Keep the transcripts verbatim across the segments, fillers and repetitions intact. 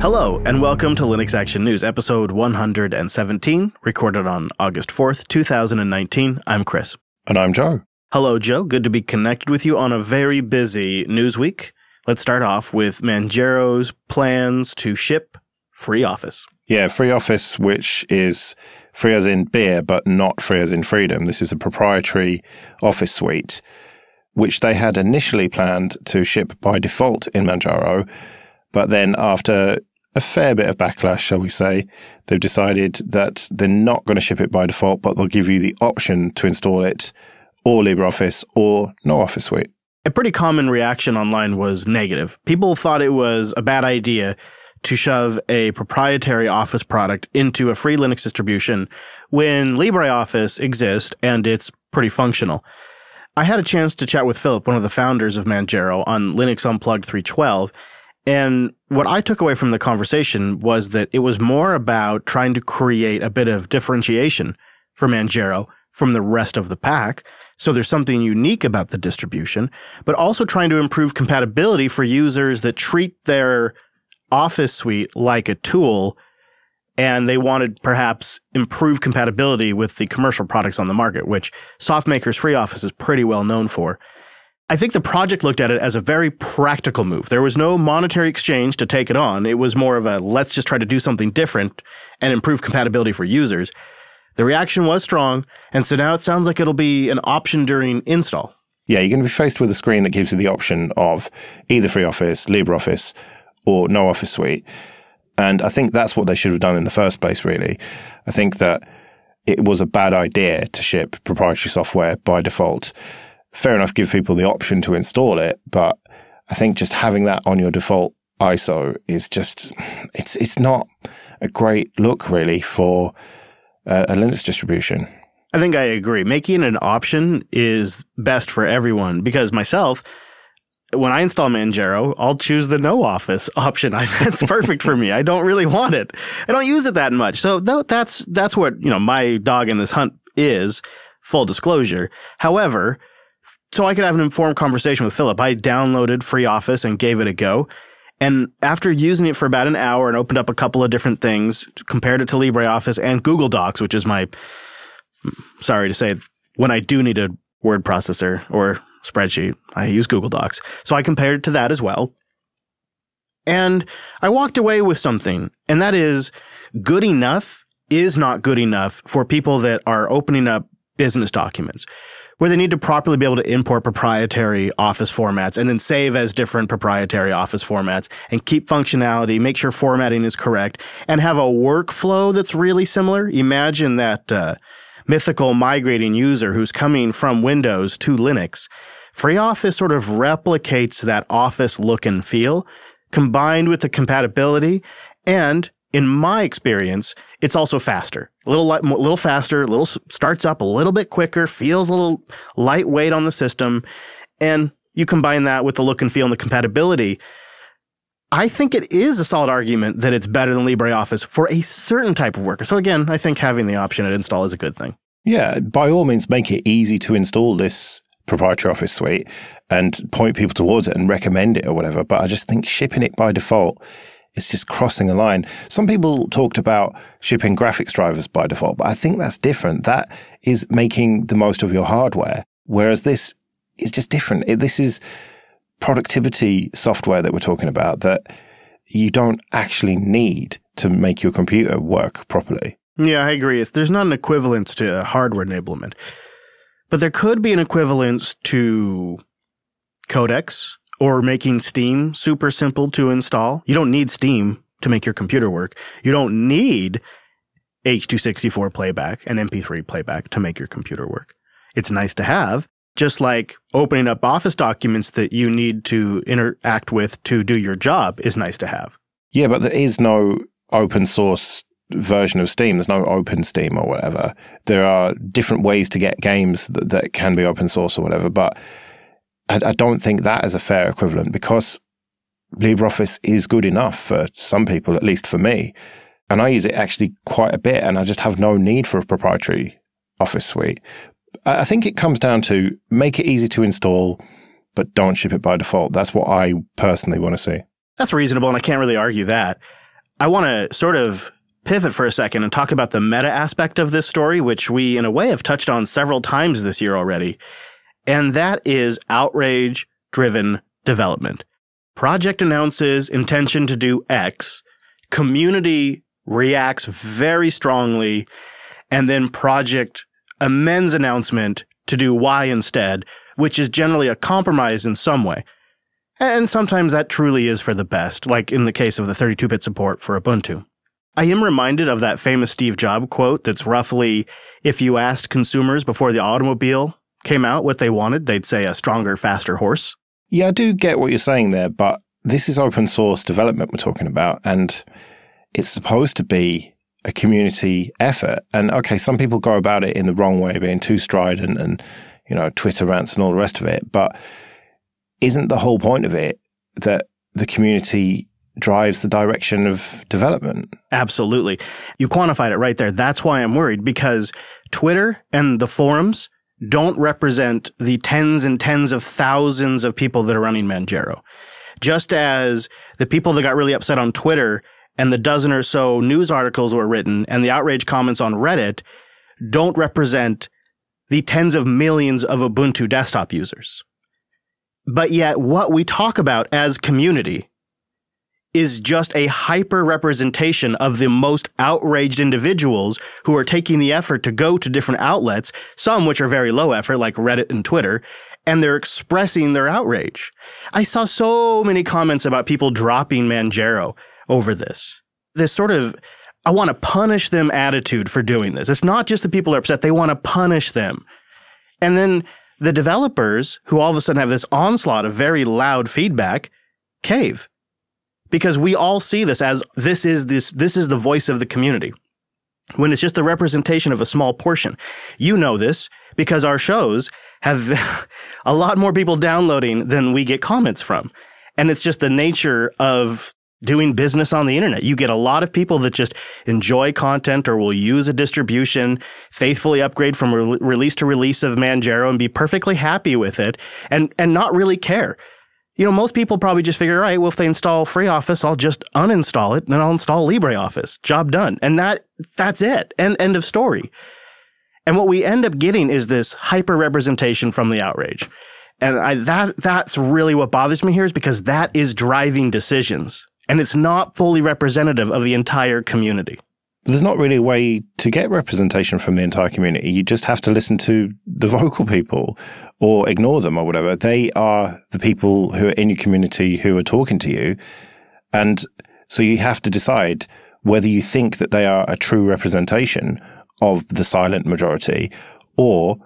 Hello, and welcome to Linux Action News, episode one hundred seventeen, recorded on August fourth, two thousand nineteen. I'm Chris. And I'm Joe. Hello, Joe. Good to be connected with you on a very busy news week. Let's start off with Manjaro's plans to ship FreeOffice. Yeah, FreeOffice, which is free as in beer, but not free as in freedom. This is a proprietary office suite, which they had initially planned to ship by default in Manjaro, but then after a fair bit of backlash, shall we say, they've decided that they're not going to ship it by default, but they'll give you the option to install it or LibreOffice or no Office Suite. A pretty common reaction online was negative. People thought it was a bad idea to shove a proprietary Office product into a free Linux distribution when LibreOffice exists and it's pretty functional. I had a chance to chat with Philip, one of the founders of Manjaro, on Linux Unplugged three twelve, and what I took away from the conversation was that it was more about trying to create a bit of differentiation for Manjaro from the rest of the pack, so there's something unique about the distribution, but also trying to improve compatibility for users that treat their Office suite like a tool, and they wanted perhaps improved compatibility with the commercial products on the market, which SoftMaker's FreeOffice is pretty well known for. I think the project looked at it as a very practical move. There was no monetary exchange to take it on. It was more of a, let's just try to do something different and improve compatibility for users. The reaction was strong, and so now it sounds like it'll be an option during install. Yeah, you're going to be faced with a screen that gives you the option of either FreeOffice, LibreOffice, or no Office Suite. And I think that's what they should have done in the first place, really. I think that it was a bad idea to ship proprietary software by default. Fair enough, give people the option to install it, but I think just having that on your default I S O is just, it's it's not a great look, really, for a, a Linux distribution. I think I agree. Making it an option is best for everyone, because myself, when I install Manjaro, I'll choose the no Office option. That's perfect for me. I don't really want it. I don't use it that much. So that's that's what, you know, my dog in this hunt is, full disclosure. However, so I could have an informed conversation with Philip, I downloaded FreeOffice and gave it a go. And after using it for about an hour and opened up a couple of different things, compared it to LibreOffice and Google Docs, which is my, sorry to say, when I do need a word processor or spreadsheet, I use Google Docs. So I compared it to that as well. And I walked away with something, and that is good enough is not good enough for people that are opening up business documents, where they need to properly be able to import proprietary Office formats and then save as different proprietary Office formats and keep functionality, make sure formatting is correct, and have a workflow that's really similar. Imagine that uh, mythical migrating user who's coming from Windows to Linux. FreeOffice sort of replicates that Office look and feel, combined with the compatibility, and in my experience, it's also faster. A little, light, little faster, little starts up a little bit quicker, feels a little lightweight on the system, and you combine that with the look and feel and the compatibility. I think it is a solid argument that it's better than LibreOffice for a certain type of worker. So again, I think having the option at install is a good thing. Yeah, by all means, make it easy to install this proprietary Office suite and point people towards it and recommend it or whatever. But I just think shipping it by default, it's just crossing a line. Some people talked about shipping graphics drivers by default, but I think that's different. That is making the most of your hardware, whereas this is just different. It, this is productivity software that we're talking about that you don't actually need to make your computer work properly. Yeah, I agree. It's, there's not an equivalence to hardware enablement, but there could be an equivalence to codecs, or making Steam super simple to install. You don't need Steam to make your computer work. You don't need H two sixty-four playback and M P three playback to make your computer work. It's nice to have, just like opening up Office documents that you need to interact with to do your job is nice to have. Yeah, but there is no open source version of Steam. There's no open Steam or whatever. There are different ways to get games that, that can be open source or whatever, but I don't think that is a fair equivalent, because LibreOffice is good enough for some people, at least for me. And I use it actually quite a bit, and I just have no need for a proprietary Office suite. I think it comes down to make it easy to install, but don't ship it by default. That's what I personally want to see. That's reasonable, and I can't really argue that. I want to sort of pivot for a second and talk about the meta aspect of this story, which we, in a way, have touched on several times this year already. And that is outrage-driven development. Project announces intention to do X. Community reacts very strongly. And then project amends announcement to do Y instead, which is generally a compromise in some way. And sometimes that truly is for the best, like in the case of the thirty-two bit support for Ubuntu. I am reminded of that famous Steve Jobs quote that's roughly, if you asked consumers before the automobile came out what they wanted, they'd say a stronger, faster horse. Yeah, I do get what you're saying there, but this is open source development we're talking about, and it's supposed to be a community effort. And okay, some people go about it in the wrong way, being too strident and, you know, Twitter rants and all the rest of it, but isn't the whole point of it that the community drives the direction of development? Absolutely. You quantified it right there. That's why I'm worried, because Twitter and the forums don't represent the tens and tens of thousands of people that are running Manjaro. Just as the people that got really upset on Twitter and the dozen or so news articles were written and the outrage comments on Reddit don't represent the tens of millions of Ubuntu desktop users. But yet what we talk about as community is just a hyper-representation of the most outraged individuals who are taking the effort to go to different outlets, some which are very low effort, like Reddit and Twitter, and they're expressing their outrage. I saw so many comments about people dropping Manjaro over this. This sort of, I want to punish them attitude for doing this. It's not just that people are upset, they want to punish them. And then the developers, who all of a sudden have this onslaught of very loud feedback, cave. Because we all see this as this is this this is the voice of the community, when it's just the representation of a small portion. You know this because our shows have a lot more people downloading than we get comments from. And it's just the nature of doing business on the internet. You get a lot of people that just enjoy content or will use a distribution, faithfully upgrade from re- release to release of Manjaro and be perfectly happy with it and, and not really care. You know, most people probably just figure, all right, well, if they install FreeOffice, I'll just uninstall it and then I'll install LibreOffice. Job done. And that that's it. And end of story. And what we end up getting is this hyper-representation from the outrage. And I, that that's really what bothers me here, is because that is driving decisions. And it's not fully representative of the entire community. There's not really a way to get representation from the entire community. You just have to listen to the vocal people or ignore them or whatever. They are the people who are in your community who are talking to you. And so you have to decide whether you think that they are a true representation of the silent majority or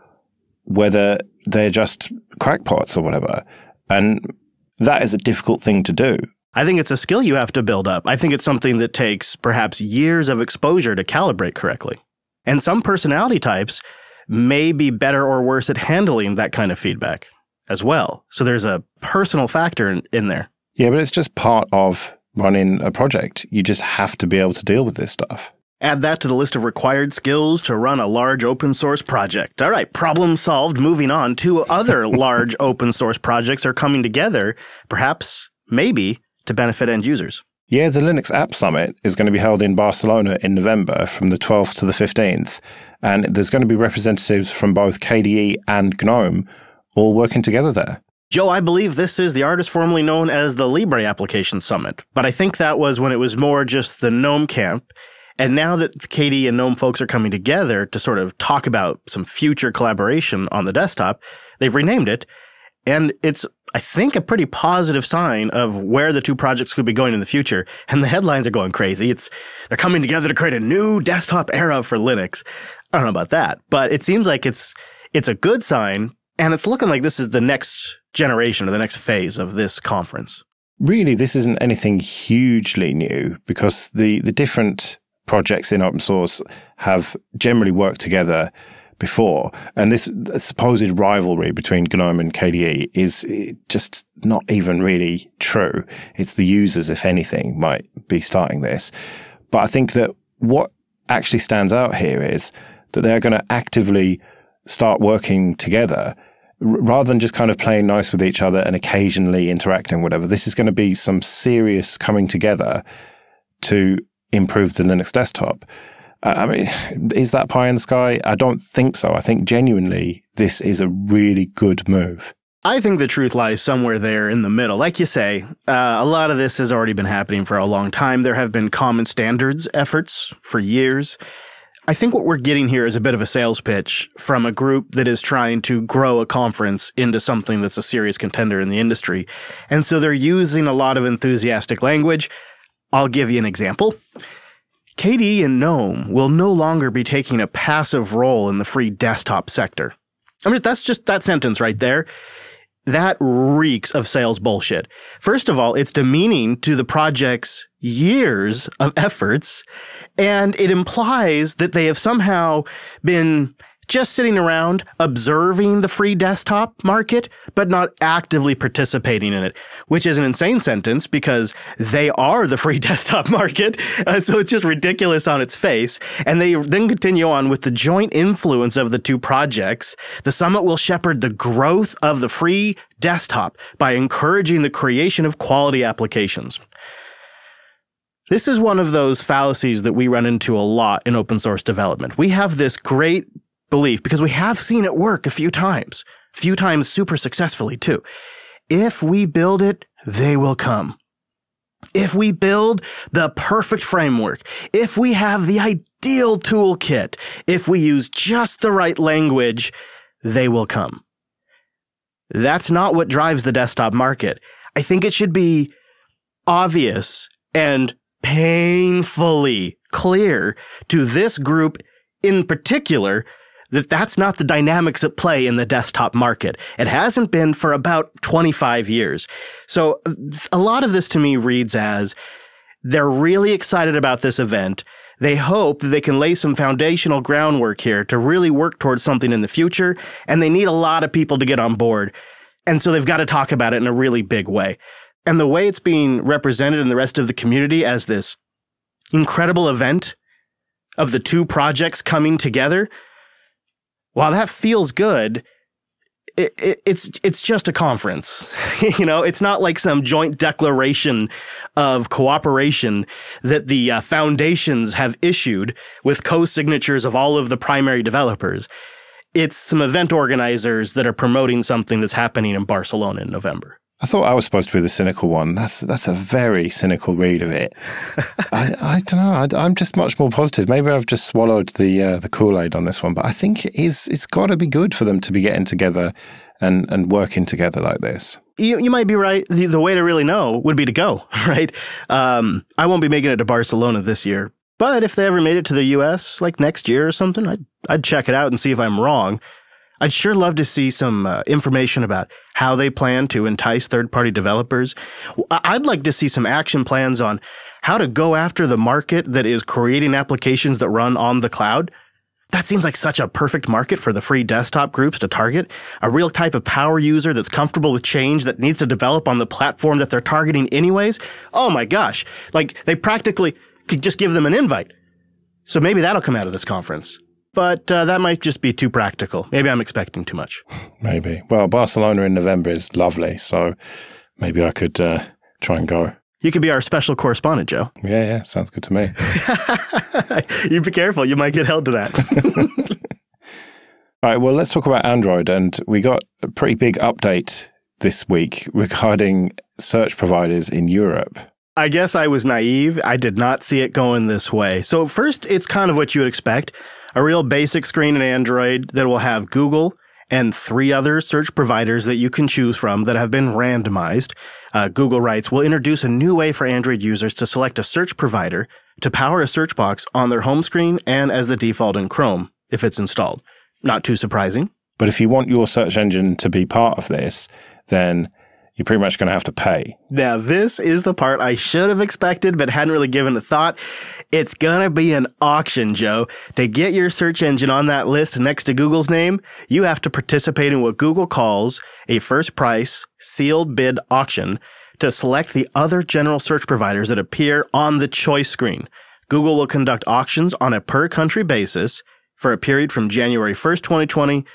whether they're just crackpots or whatever. And that is a difficult thing to do. I think it's a skill you have to build up. I think it's something that takes perhaps years of exposure to calibrate correctly. And some personality types may be better or worse at handling that kind of feedback as well. So there's a personal factor in, in there. Yeah, but it's just part of running a project. You just have to be able to deal with this stuff. Add that to the list of required skills to run a large open source project. All right, problem solved. Moving on. Two other large open source projects are coming together, perhaps, maybe, to benefit end users. Yeah, the Linux App Summit is going to be held in Barcelona in November from the twelfth to the fifteenth. And there's going to be representatives from both K D E and GNOME all working together there. Joe, I believe this is the artist formerly known as the Libre Application Summit. But I think that was when it was more just the GNOME camp. And now that the K D E and GNOME folks are coming together to sort of talk about some future collaboration on the desktop, they've renamed it. And it's, I think, a pretty positive sign of where the two projects could be going in the future. And the headlines are going crazy. It's they're coming together to create a new desktop era for Linux. I don't know about that, but it seems like it's it's a good sign. And it's looking like this is the next generation or the next phase of this conference. Really, this isn't anything hugely new, because the, the different projects in open source have generally worked together before, and this supposed rivalry between GNOME and K D E is just not even really true. It's the users, if anything, might be starting this. But I think that what actually stands out here is that they're going to actively start working together rather than just kind of playing nice with each other and occasionally interacting, whatever. This is going to be some serious coming together to improve the Linux desktop. I mean, is that pie in the sky? I don't think so. I think genuinely this is a really good move. I think the truth lies somewhere there in the middle. Like you say, uh, a lot of this has already been happening for a long time. There have been common standards efforts for years. I think what we're getting here is a bit of a sales pitch from a group that is trying to grow a conference into something that's a serious contender in the industry. And so they're using a lot of enthusiastic language. I'll give you an example. K D E and GNOME will no longer be taking a passive role in the free desktop sector. I mean, that's just that sentence right there. That reeks of sales bullshit. First of all, it's demeaning to the project's years of efforts, and it implies that they have somehow been just sitting around observing the free desktop market, but not actively participating in it, which is an insane sentence because they are the free desktop market. Uh, so it's just ridiculous on its face. And they then continue on with the joint influence of the two projects. The summit will shepherd the growth of the free desktop by encouraging the creation of quality applications. This is one of those fallacies that we run into a lot in open source development. We have this great belief, because we have seen it work a few times, a few times super successfully too. If we build it, they will come. If we build the perfect framework, if we have the ideal toolkit, if we use just the right language, they will come. That's not what drives the desktop market. I think it should be obvious and painfully clear to this group in particular that that's not the dynamics at play in the desktop market. It hasn't been for about twenty-five years. So a lot of this to me reads as they're really excited about this event. They hope that they can lay some foundational groundwork here to really work towards something in the future, and they need a lot of people to get on board. And so they've got to talk about it in a really big way. And the way it's being represented in the rest of the community as this incredible event of the two projects coming together, while that feels good, it, it, it's it's just a conference. You know, it's not like some joint declaration of cooperation that the uh, foundations have issued with co-signatures of all of the primary developers. It's some event organizers that are promoting something that's happening in Barcelona in November. I thought I was supposed to be the cynical one. That's that's a very cynical read of it. I, I don't know. I, I'm just much more positive. Maybe I've just swallowed the uh, the Kool-Aid on this one, but I think it is, it's got to be good for them to be getting together and, and working together like this. You you might be right. The, the way to really know would be to go, right? Um, I won't be making it to Barcelona this year, but if they ever made it to the U S like next year or something, I'd, I'd check it out and see if I'm wrong. I'd sure love to see some uh, information about how they plan to entice third-party developers. I'd like to see some action plans on how to go after the market that is creating applications that run on the cloud. That seems like such a perfect market for the free desktop groups to target, a real type of power user that's comfortable with change that needs to develop on the platform that they're targeting anyways. Oh my gosh, like they practically could just give them an invite. So maybe that'll come out of this conference. But uh, that might just be too practical. Maybe I'm expecting too much. Maybe. Well, Barcelona in November is lovely, so maybe I could uh, try and go. You could be our special correspondent, Joe. Yeah, yeah. Sounds good to me. You be careful. You might get held to that. All right. Well, let's talk about Android. And we got a pretty big update this week regarding search providers in Europe. I guess I was naive. I did not see it going this way. So first, it's kind of what you would expect. A real basic screen in Android that will have Google and three other search providers that you can choose from that have been randomized. Uh, Google writes, we'll introduce a new way for Android users to select a search provider to power a search box on their home screen and as the default in Chrome if it's installed. Not too surprising. But if you want your search engine to be part of this, then you're pretty much going to have to pay. Now, this is the part I should have expected but hadn't really given a thought. It's going to be an auction, Joe. To get your search engine on that list next to Google's name, you have to participate in what Google calls a first price sealed bid auction to select the other general search providers that appear on the choice screen. Google will conduct auctions on a per-country basis for a period from January first, twenty twenty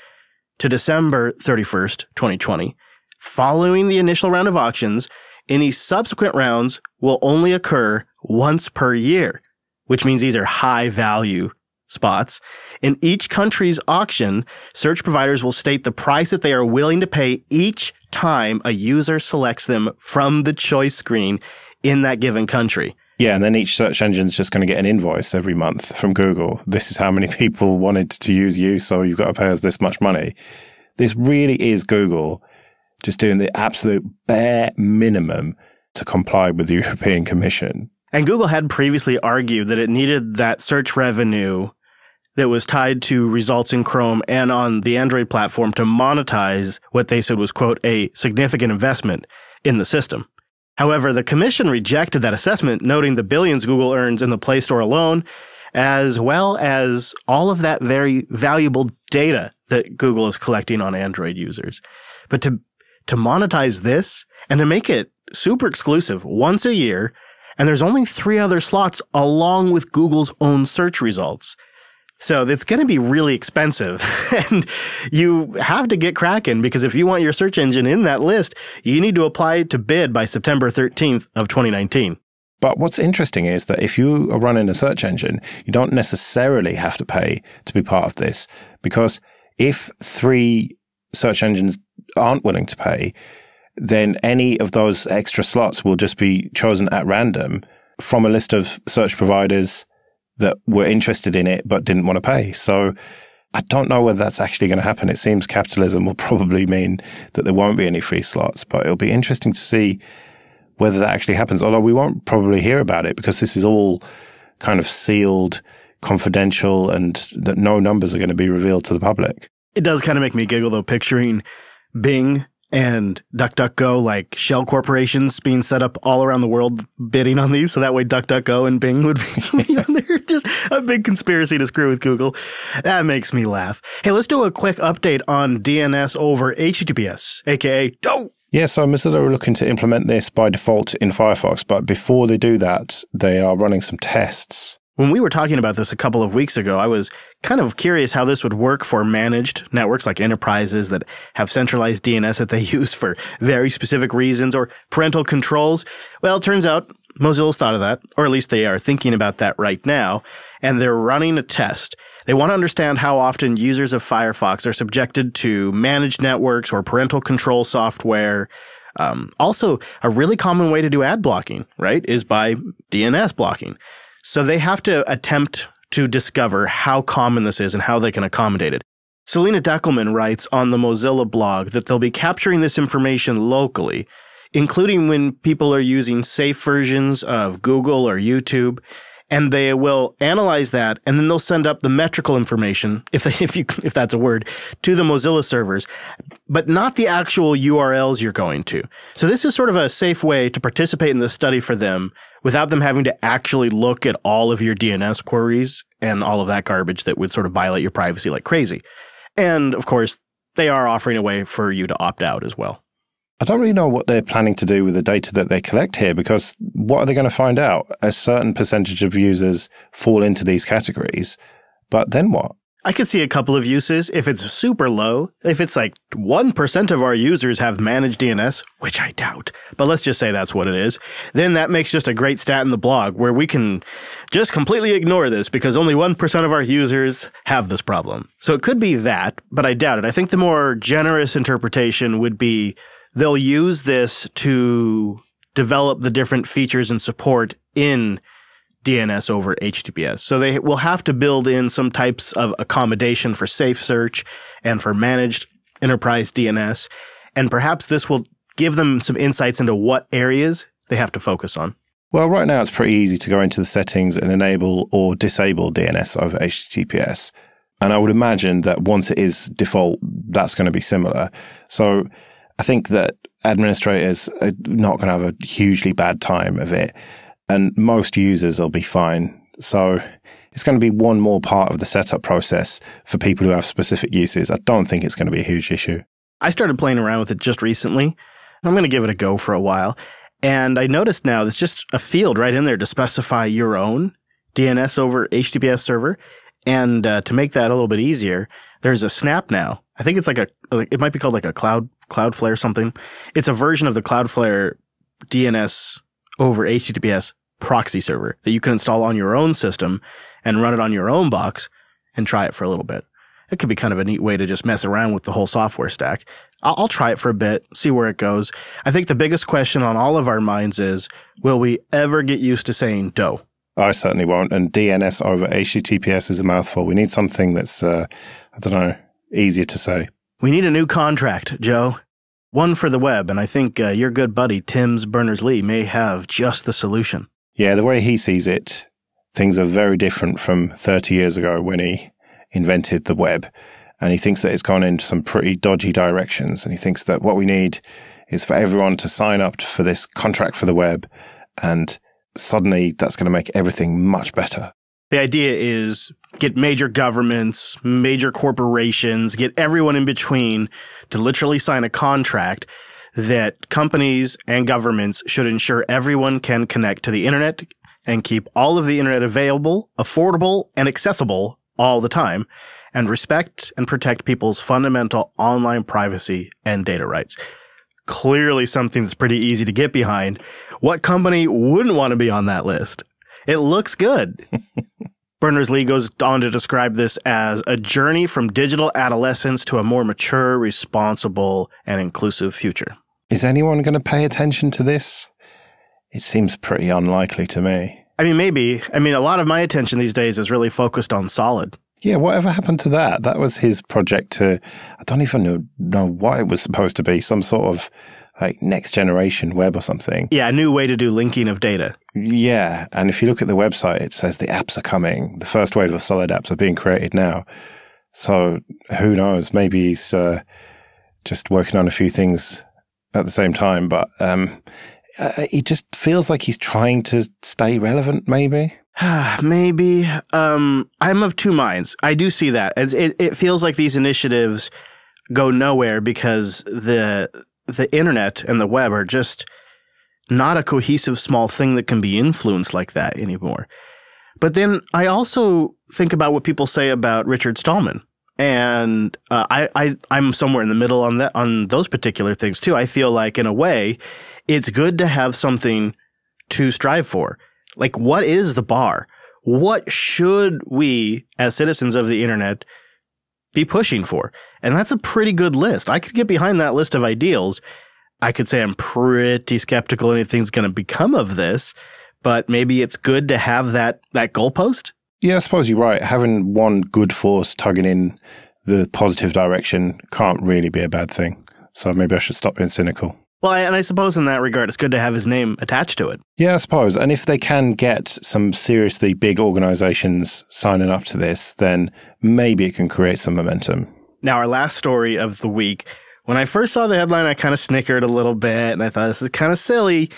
to December thirty-first, twenty twenty. Following the initial round of auctions, Any subsequent rounds will only occur once per year, which means these are high value spots. In each country's auction, search providers will state the price that they are willing to pay each time a user selects them from the choice screen in that given country. Yeah, and then each search engine's just going to get an invoice every month from Google. This is how many people wanted to use you, so you've got to pay us this much money. This really is Google just doing the absolute bare minimum to comply with the European Commission. And Google had previously argued that it needed that search revenue that was tied to results in Chrome and on the Android platform to monetize what they said was, quote, a significant investment in the system. However, the commission rejected that assessment, noting the billions Google earns in the Play Store alone, as well as all of that very valuable data that Google is collecting on Android users. But to to monetize this and to make it super exclusive once a year, and there's only three other slots along with Google's own search results. So it's going to be really expensive, and you have to get cracking, because if you want your search engine in that list, you need to apply to bid by September thirteenth of twenty nineteen. But what's interesting is that if you are running a search engine, you don't necessarily have to pay to be part of this, because if three search engines aren't willing to pay, then any of those extra slots will just be chosen at random from a list of search providers that were interested in it but didn't want to pay. So I don't know whether that's actually going to happen. It seems capitalism will probably mean that there won't be any free slots, but it'll be interesting to see whether that actually happens, although we won't probably hear about it because this is all kind of sealed, confidential, and that no numbers are going to be revealed to the public. It does kind of make me giggle, though, picturing Bing and DuckDuckGo, like shell corporations being set up all around the world bidding on these. So that way DuckDuckGo and Bing would be on there. Just a big conspiracy to screw with Google. That makes me laugh. Hey, let's do a quick update on D N S over H T T P S, a k a. Oh! Yeah, so Mozilla are looking to implement this by default in Firefox. But before they do that, they are running some tests. When we were talking about this a couple of weeks ago, I was kind of curious how this would work for managed networks like enterprises that have centralized D N S that they use for very specific reasons or parental controls. Well, it turns out Mozilla's thought of that, or at least they are thinking about that right now, and they're running a test. They want to understand how often users of Firefox are subjected to managed networks or parental control software. Um, also, a really common way to do ad blocking, right, is by D N S blocking. So they have to attempt to discover how common this is and how they can accommodate it. Selena Deckelman writes on the Mozilla blog that they'll be capturing this information locally, including when people are using safe versions of Google or YouTube, and they will analyze that, and then they'll send up the metrical information, if they, if you if that's a word, to the Mozilla servers, but not the actual U R Ls you're going to. So this is sort of a safe way to participate in this study for them without them having to actually look at all of your D N S queries and all of that garbage that would sort of violate your privacy like crazy. And, of course, they are offering a way for you to opt out as well. I don't really know what they're planning to do with the data that they collect here, because what are they going to find out? A certain percentage of users fall into these categories, but then what? I could see a couple of uses. If it's super low, if it's like one percent of our users have managed D N S, which I doubt, but let's just say that's what it is, then that makes just a great stat in the blog where we can just completely ignore this because only one percent of our users have this problem. So it could be that, but I doubt it. I think the more generous interpretation would be they'll use this to develop the different features and support in D N S over H T T P S. So they will have to build in some types of accommodation for safe search and for managed enterprise D N S. And perhaps this will give them some insights into what areas they have to focus on. Well, right now it's pretty easy to go into the settings and enable or disable D N S over H T T P S. And I would imagine that once it is default, that's going to be similar. So I think that administrators are not going to have a hugely bad time of it, and most users will be fine. So it's going to be one more part of the setup process for people who have specific uses. I don't think it's going to be a huge issue. I started playing around with it just recently. I'm going to give it a go for a while. And I noticed now there's just a field right in there to specify your own D N S over H T T P S server. And uh, to make that a little bit easier, there's a snap now. I think it's like a, it might be called like a cloud, Cloudflare something. It's a version of the Cloudflare D N S over H T T P S proxy server that you can install on your own system and run it on your own box and try it for a little bit. It could be kind of a neat way to just mess around with the whole software stack. I'll, I'll try it for a bit, see where it goes. I think the biggest question on all of our minds is, will we ever get used to saying D O? I certainly won't. And D N S over H T T P S is a mouthful. We need something that's, uh, I don't know, easier to say. We need a new contract, Joe. One for the web. And I think uh, your good buddy, Tim Berners-Lee, may have just the solution. Yeah, the way he sees it, things are very different from thirty years ago when he invented the web. And he thinks that it's gone into some pretty dodgy directions. And he thinks that what we need is for everyone to sign up for this contract for the web, and suddenly that's going to make everything much better. The idea is get major governments, major corporations, get everyone in between to literally sign a contract that companies and governments should ensure everyone can connect to the internet and keep all of the internet available, affordable, and accessible all the time, and respect and protect people's fundamental online privacy and data rights. Clearly something that's pretty easy to get behind. What company wouldn't want to be on that list? It looks good. Berners-Lee goes on to describe this as a journey from digital adolescence to a more mature, responsible, and inclusive future. Is anyone going to pay attention to this? It seems pretty unlikely to me. I mean, maybe. I mean, a lot of my attention these days is really focused on Solid. Yeah, whatever happened to that? That was his project to, I don't even know, know what it was supposed to be, some sort of like next generation web or something. Yeah, a new way to do linking of data. Yeah, and if you look at the website, it says the apps are coming. The first wave of Solid apps are being created now. So who knows? Maybe he's uh, just working on a few things at the same time, but um, uh, he just feels like he's trying to stay relevant, maybe. Maybe. Um, I'm of two minds. I do see that. It, it, it feels like these initiatives go nowhere because the the internet and the web are just not a cohesive small thing that can be influenced like that anymore. But then I also think about what people say about Richard Stallman. And uh, I, I, I'm somewhere in the middle on that, on those particular things, too. I feel like, in a way, it's good to have something to strive for. Like, what is the bar? What should we, as citizens of the internet, be pushing for? And that's a pretty good list. I could get behind that list of ideals. I could say I'm pretty skeptical anything's going to become of this, but maybe it's good to have that that goalpost? Yeah, I suppose you're right. Having one good force tugging in the positive direction can't really be a bad thing. So maybe I should stop being cynical. Well, and I suppose in that regard, it's good to have his name attached to it. Yeah, I suppose. And if they can get some seriously big organizations signing up to this, then maybe it can create some momentum. Now, our last story of the week. When I first saw the headline, I kind of snickered a little bit, and I thought, this is kind of silly.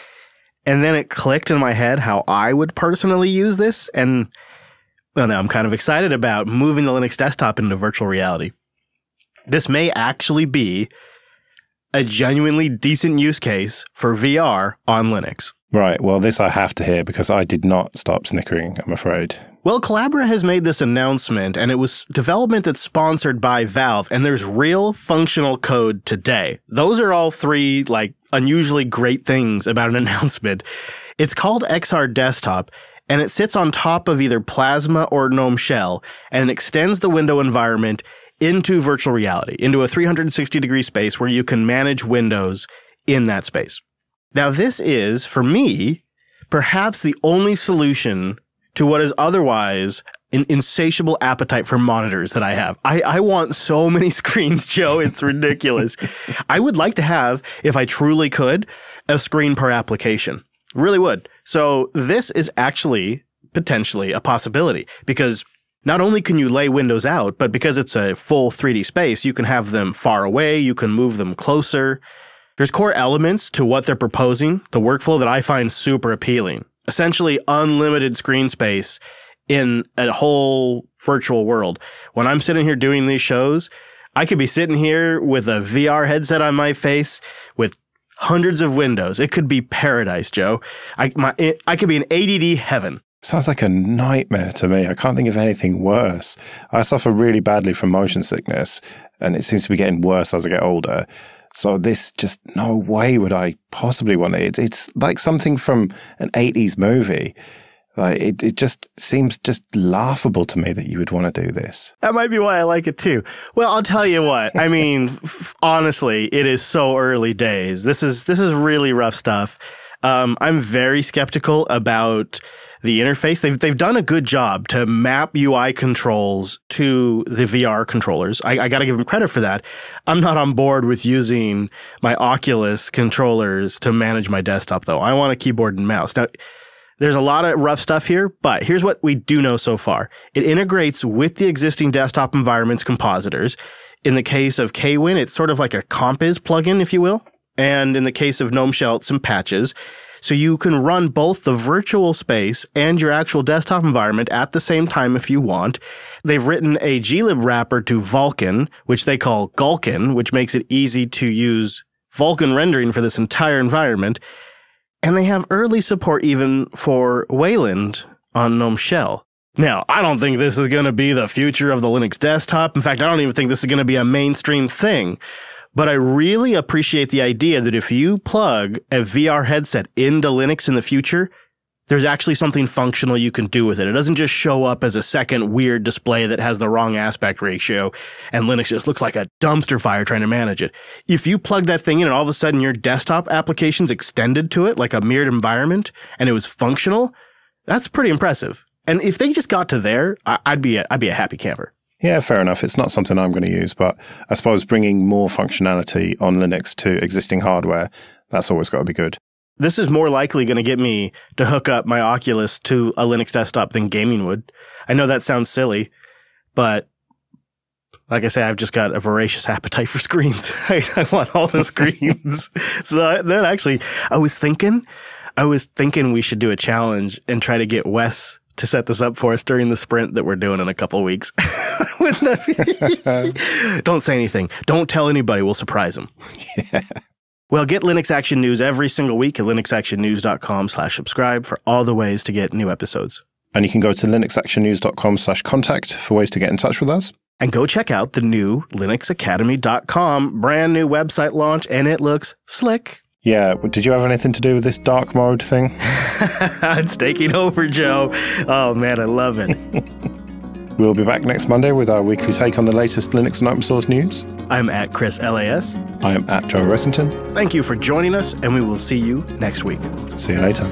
And then it clicked in my head how I would personally use this. And, well, now I'm kind of excited about moving the Linux desktop into virtual reality. This may actually be a genuinely decent use case for V R on Linux. Right. Well, this I have to hear because I did not stop snickering, I'm afraid. Well, Collabra has made this announcement, and it was development that's sponsored by Valve, and there's real functional code today. Those are all three, like, unusually great things about an announcement. It's called X R Desktop, and it sits on top of either Plasma or GNOME Shell, and it extends the window environment into virtual reality, into a three hundred sixty degree space where you can manage windows in that space. Now, this is, for me, perhaps the only solution to what is otherwise an insatiable appetite for monitors that I have. I, I want so many screens, Joe, it's ridiculous. I would like to have, if I truly could, a screen per application. Really would. So this is actually potentially a possibility because not only can you lay windows out, but because it's a full three D space, you can have them far away, you can move them closer. There's core elements to what they're proposing, the workflow that I find super appealing. Essentially unlimited screen space in a whole virtual world. When I'm sitting here doing these shows, I could be sitting here with a V R headset on my face with hundreds of windows. It could be paradise, Joe. I, my, it, I could be in A D D heaven. Sounds like a nightmare to me. I can't think of anything worse. I suffer really badly from motion sickness, and it seems to be getting worse as I get older. So this, just no way would I possibly want it. It's, it's like something from an eighties movie. Like it, it just seems just laughable to me that you would want to do this. That might be why I like it too. Well, I'll tell you what. I mean, f- honestly, it is so early days. This is this is really rough stuff. Um, I'm very skeptical about the interface. They've they've done a good job to map U I controls to the V R controllers. I, I got to give them credit for that. I'm not on board with using my Oculus controllers to manage my desktop, though. I want a keyboard and mouse. Now, there's a lot of rough stuff here, but here's what we do know so far. It integrates with the existing desktop environment's compositors. In the case of Kwin, it's sort of like a compiz plugin, if you will. And in the case of GNOME Shell, it's some patches. So you can run both the virtual space and your actual desktop environment at the same time if you want. They've written a glib wrapper to Vulkan, which they call Gulkin, which makes it easy to use Vulkan rendering for this entire environment. And they have early support even for Wayland on GNOME Shell. Now, I don't think this is going to be the future of the Linux desktop. In fact, I don't even think this is going to be a mainstream thing. But I really appreciate the idea that if you plug a V R headset into Linux in the future, there's actually something functional you can do with it. It doesn't just show up as a second weird display that has the wrong aspect ratio and Linux just looks like a dumpster fire trying to manage it. If you plug that thing in and all of a sudden your desktop application's extended to it like a mirrored environment and it was functional, that's pretty impressive. And if they just got to there, I'd be a, I'd be a happy camper. Yeah, fair enough. It's not something I'm going to use, but I suppose bringing more functionality on Linux to existing hardware, that's always got to be good. This is more likely going to get me to hook up my Oculus to a Linux desktop than gaming would. I know that sounds silly, but like I say, I've just got a voracious appetite for screens. I, I want all the screens. So I, then actually, I was thinking, I was thinking we should do a challenge and try to get Wes to set this up for us during the sprint that we're doing in a couple of weeks. Wouldn't that be? Don't say anything. Don't tell anybody. We'll surprise them. Yeah. Well, get Linux Action News every single week at linuxactionnews.com slash subscribe for all the ways to get new episodes. And you can go to linuxactionnews.com slash contact for ways to get in touch with us. And go check out the new linux academy dot com brand new website launch, and it looks slick. Yeah, did you have anything to do with this dark mode thing? It's taking over, Joe. Oh, man, I love it. We'll be back next Monday with our weekly take on the latest Linux and open source news. I'm at Chris L A S. I am at Joe Ressington. Thank you for joining us, and we will see you next week. See you later.